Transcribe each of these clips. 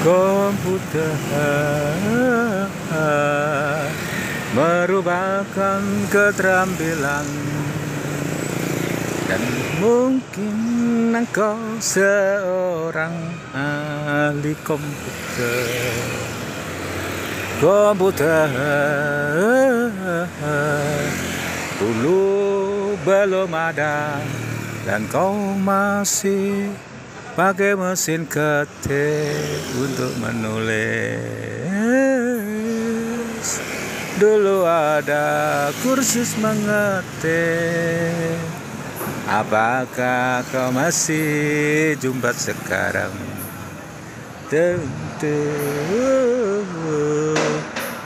Komputer merupakan keterampilan, dan mungkin engkau seorang ahli komputer. Komputer dulu belum ada, dan kau masih pakai mesin ketik untuk menulis. Dulu ada kursus mengetik. Apakah kau masih jumpa sekarang? Tentu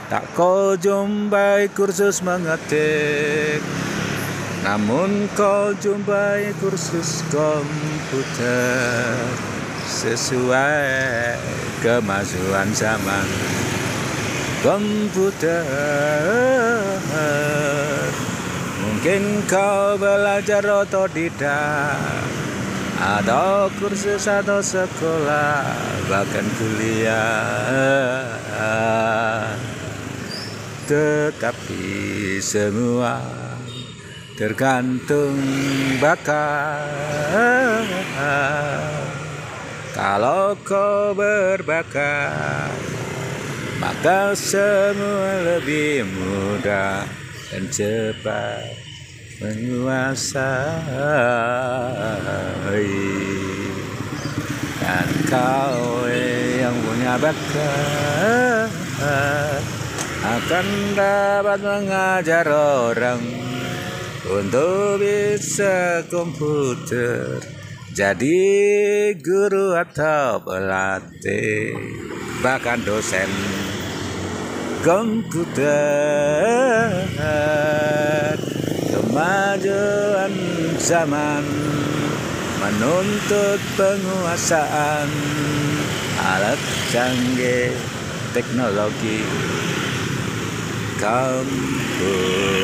tak kau jumpai kursus mengetik, namun kau jumpai kursus komputer sesuai kemajuan zaman. Komputer mungkin kau belajar otodidak, atau kursus atau sekolah, bahkan kuliah. Tetapi semua tergantung bakat. Kalau kau berbakat, maka semua lebih mudah dan cepat menguasai. Dan kau yang punya bakat akan dapat mengajar orang untuk bisa komputer, jadi guru atau pelatih, bahkan dosen. Komputer kemajuan zaman menuntut penguasaan alat canggih teknologi. Komputer